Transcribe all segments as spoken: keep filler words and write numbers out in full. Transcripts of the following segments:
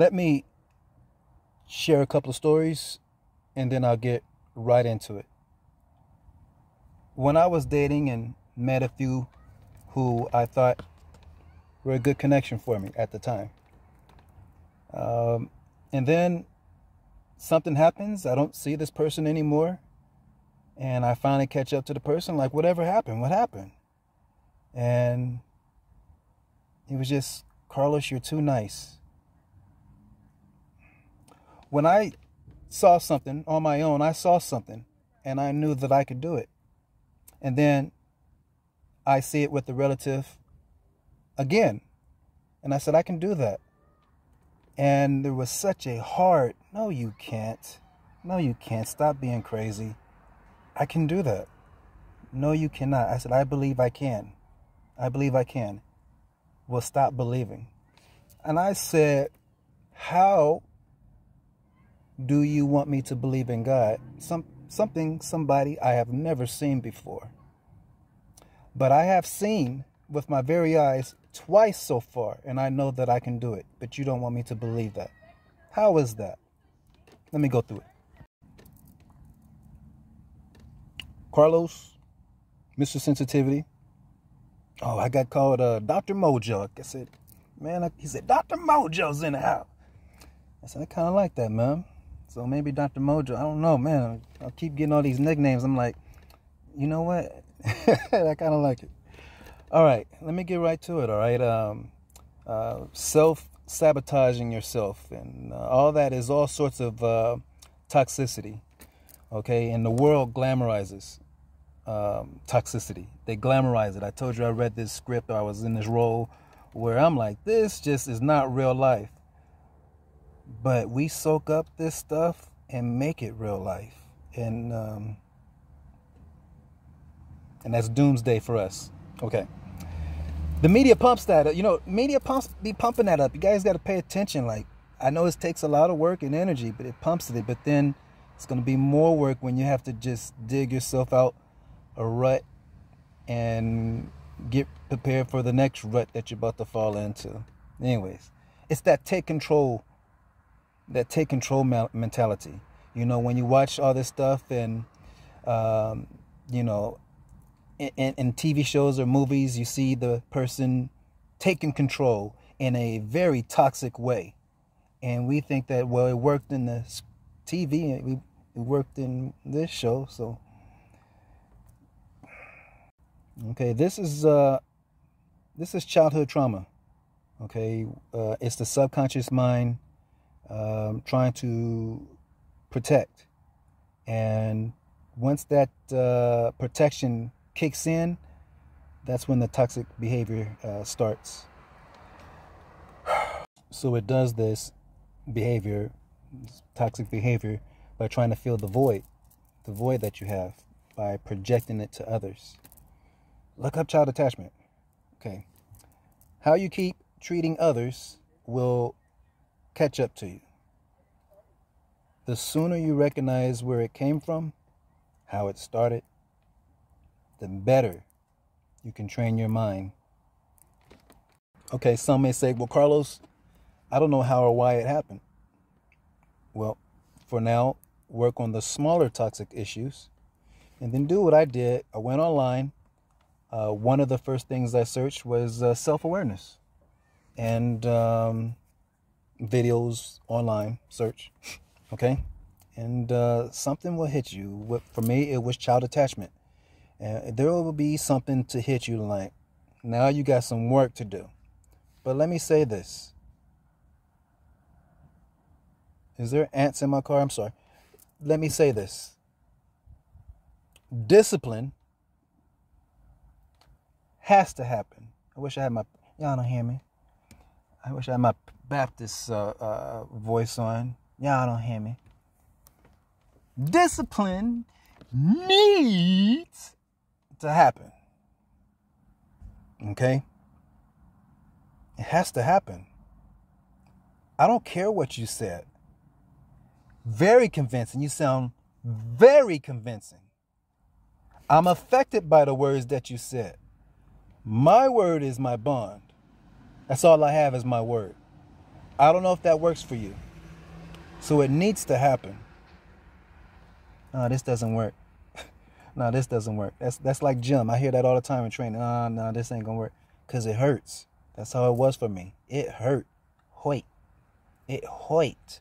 Let me share a couple of stories, and then I'll get right into it. When I was dating and met a few who I thought were a good connection for me at the time. Um, and then something happens. I don't see this person anymore. And I finally catch up to the person, like, whatever happened? What happened? And it was just, Carlos, you're too nice. When I saw something on my own, I saw something, and I knew that I could do it. And then I see it with the relative again. And I said, I can do that. And there was such a hard, no, you can't. No, you can't. Stop being crazy. I can do that. No, you cannot. I said, I believe I can. I believe I can. Well, stop believing. And I said, how do you want me to believe in God? Some, something, somebody I have never seen before. But I have seen with my very eyes twice so far, and I know that I can do it. But you don't want me to believe that. How is that? Let me go through it. Carlos, Mister Sensitivity. Oh, I got called uh, Doctor Mojo. I said, man, I, he said, Doctor Mojo's in the house. I said, I kind of like that, man. So maybe Doctor Mojo, I don't know, man. I keep getting all these nicknames. I'm like, you know what? I kind of like it. All right, let me get right to it, all right? Um, uh, self-sabotaging yourself and uh, all that is all sorts of uh, toxicity, okay? And the world glamorizes um, toxicity. They glamorize it. I told you I read this script, or I was in this role where I'm like, this just is not real life. But we soak up this stuff and make it real life. And um, and that's doomsday for us. Okay. The media pumps that. You know, media pumps be pumping that up. You guys got to pay attention. Like, I know it takes a lot of work and energy, but it pumps it. But then it's going to be more work when you have to just dig yourself out a rut and get prepared for the next rut that you're about to fall into. Anyways, it's that take control that take control mentality. You know, when you watch all this stuff and, um, you know, in, in T V shows or movies, you see the person taking control in a very toxic way. And we think that, well, it worked in the T V, it, it worked in this show. So, okay, this is, uh, this is childhood trauma. Okay, uh, it's the subconscious mind Um, trying to protect. And once that uh, protection kicks in, that's when the toxic behavior uh, starts. So it does this behavior, this toxic behavior, by trying to fill the void, the void that you have, by projecting it to others. Look up child attachment. Okay. How you keep treating others will catch up to you. The sooner you recognize where it came from, how it started, the better you can train your mind. Okay, some may say, well, Carlos, I don't know how or why it happened. Well, for now, work on the smaller toxic issues and then do what I did. I went online. Uh, one of the first things I searched was uh, self-awareness. And, um, videos online search, okay, and uh, something will hit you. What, for me, it was child attachment, and there will be something to hit you like, now you got some work to do. But let me say this: is there ants in my car? I'm sorry. Let me say this: discipline has to happen. I wish I had my y'all don't hear me. I wish I had my Baptist uh, uh, voice on. Y'all don't hear me. Discipline needs to happen. Okay? It has to happen. I don't care what you said. Very convincing. You sound very convincing. I'm affected by the words that you said. My word is my bond. That's all I have is my word. I don't know if that works for you. So it needs to happen. Nah, this doesn't work. nah, this doesn't work. That's that's like gym. I hear that all the time in training. Nah, nah, this ain't gonna work. Cause it hurts. That's how it was for me. It hurt. Hoit. It hoit.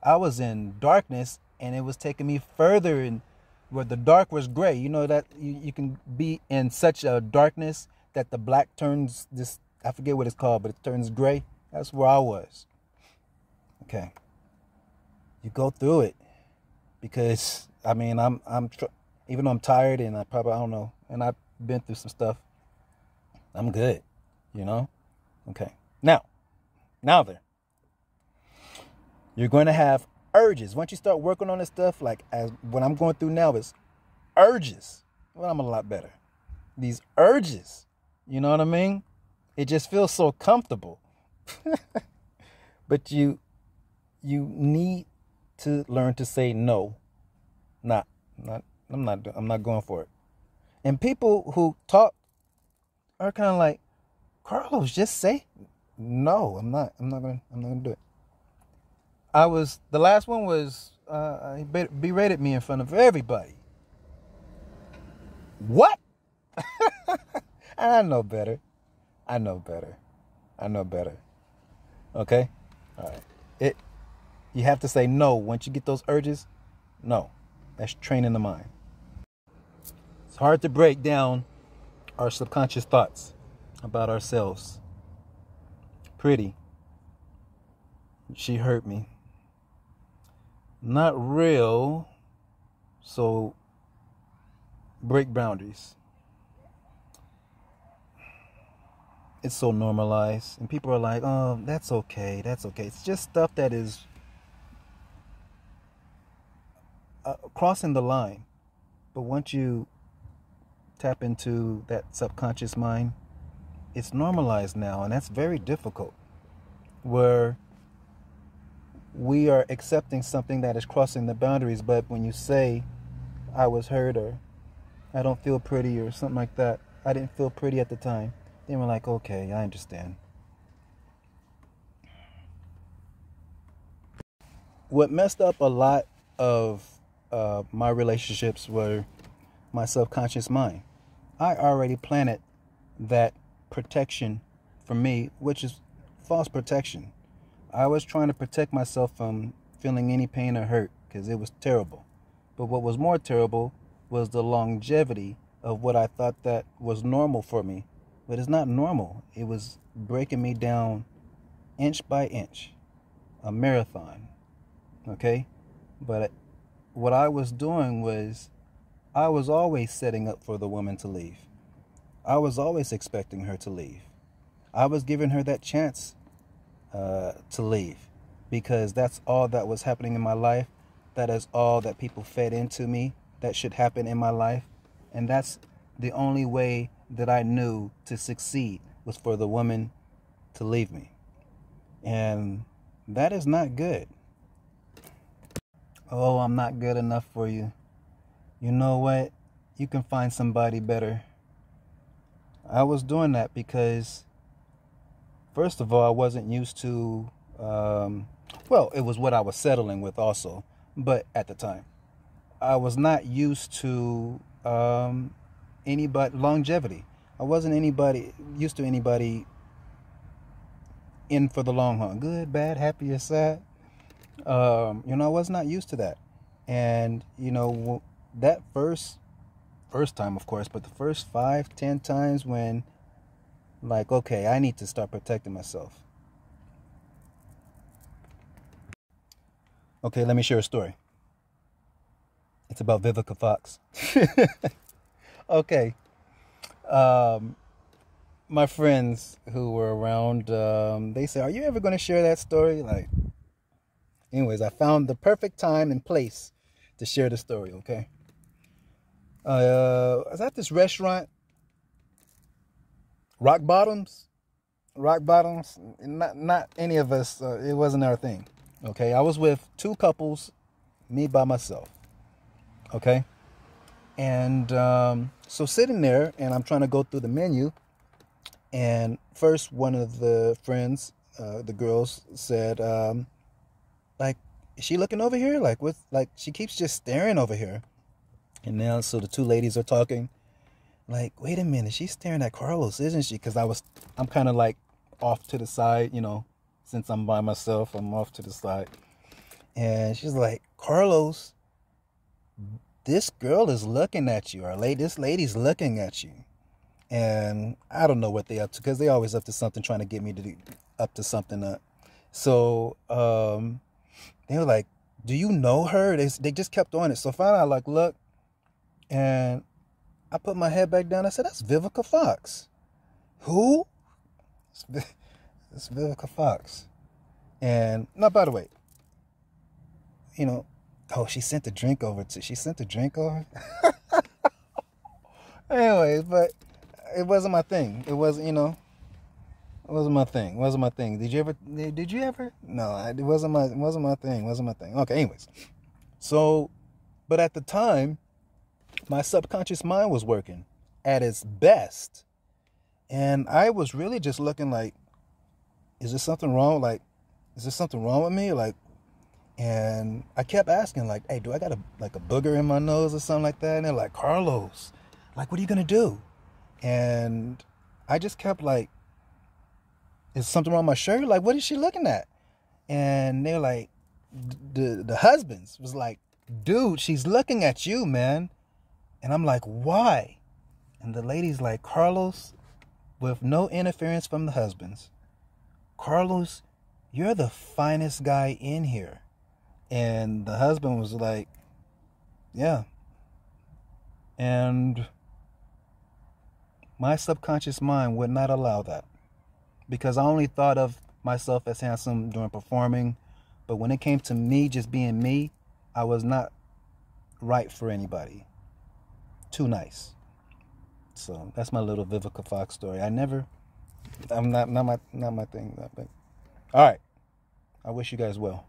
I was in darkness and it was taking me further in where the dark was gray. You know that you, you can be in such a darkness that the black turns this, I forget what it's called, but it turns gray. That's where I was. Okay. You go through it because, I mean, I'm, I'm, tr even though I'm tired and I probably, I don't know, and I've been through some stuff, I'm good, you know? Okay. Now, now there, you're going to have urges. Once you start working on this stuff, like as what I'm going through now is urges. Well, I'm a lot better. These urges, you know what I mean? It just feels so comfortable. But you, you need to learn to say no. Not, not, I'm not, I'm not going for it. And people who talk are kind of like, Carlos, just say no. I'm not, I'm not gonna, I'm not gonna do it. I was, the last one was, uh, he berated me in front of everybody. What? I know better. I know better. I know better. Okay? All right. It, you have to say no. Once you get those urges, no. That's training the mind. It's hard to break down our subconscious thoughts about ourselves. Pretty. She hurt me. Not real. So break boundaries. It's so normalized. And people are like, oh, that's okay. That's okay. It's just stuff that is uh, crossing the line. But once you tap into that subconscious mind, it's normalized now. And that's very difficult. Where we are accepting something that is crossing the boundaries. But when you say, I was hurt, or I don't feel pretty, or something like that. I didn't feel pretty at the time. They were like, okay, I understand. What messed up a lot of uh, my relationships were my subconscious mind. I already planted that protection for me, which is false protection. I was trying to protect myself from feeling any pain or hurt because it was terrible. But what was more terrible was the longevity of what I thought that was normal for me. But it's not normal. It was breaking me down inch by inch. A marathon. Okay? But what I was doing was I was always setting up for the woman to leave. I was always expecting her to leave. I was giving her that chance uh, to leave. Because that's all that was happening in my life. That is all that people fed into me. That should happen in my life. And that's the only way that I knew to succeed was for the woman to leave me. And that is not good. Oh, I'm not good enough for you. You know what? You can find somebody better. I was doing that because, first of all, I wasn't used to, um, well, it was what I was settling with also, but at the time, I was not used to, um, anybody longevity. I wasn't anybody used to anybody in for the long haul. Good, bad, happy, or sad. Um, you know, I was not used to that. And you know that first, first time, of course, but the first five, ten times when, like, okay, I need to start protecting myself. Okay, let me share a story. It's about Vivica Fox. Okay, um, my friends who were around, um, they said, are you ever going to share that story? Like, anyways, I found the perfect time and place to share the story, okay? Uh, I was at this restaurant, Rock Bottoms, Rock Bottoms, not, not any of us, uh, it wasn't our thing, okay? I was with two couples, me by myself, okay? And um, so sitting there, and I'm trying to go through the menu, and first one of the friends, uh, the girls said, um, like, is she looking over here? Like, with, like, she keeps just staring over here. And now, so the two ladies are talking, like, wait a minute, she's staring at Carlos, isn't she? Because I was, I'm kind of like off to the side, you know, since I'm by myself, I'm off to the side. And she's like, Carlos, this girl is looking at you, or this lady's looking at you. And I don't know what they up to, because they always up to something, trying to get me to do, up to something up. So um, they were like, do you know her? They, they just kept on it. So finally I like, look, and I put my head back down. I said, that's Vivica Fox. Who? It's Vivica Fox. And now, by the way, you know, oh, she sent the drink over to, she sent the drink over. Anyways, but it wasn't my thing. It wasn't, you know, it wasn't my thing. It wasn't my thing. Did you ever, did you ever? No, it wasn't my, it wasn't my thing. It wasn't my thing. Okay, anyways. So, but at the time, my subconscious mind was working at its best. And I was really just looking like, is there something wrong? Like, is there something wrong with me? Like, and I kept asking like, hey, do I got a, like a booger in my nose or something like that? And they're like, Carlos, like, what are you going to do? And I just kept like, is something wrong with my shirt? Like, what is she looking at? And they're like, the, the husbands was like, dude, she's looking at you, man. And I'm like, why? And the lady's like, Carlos, with no interference from the husbands, Carlos, you're the finest guy in here. And the husband was like, yeah. And my subconscious mind would not allow that, because I only thought of myself as handsome during performing. But when it came to me just being me, I was not right for anybody. Too nice. So that's my little Vivica Fox story. I never, I'm not, not my, not my thing. Not my, all right. I wish you guys well.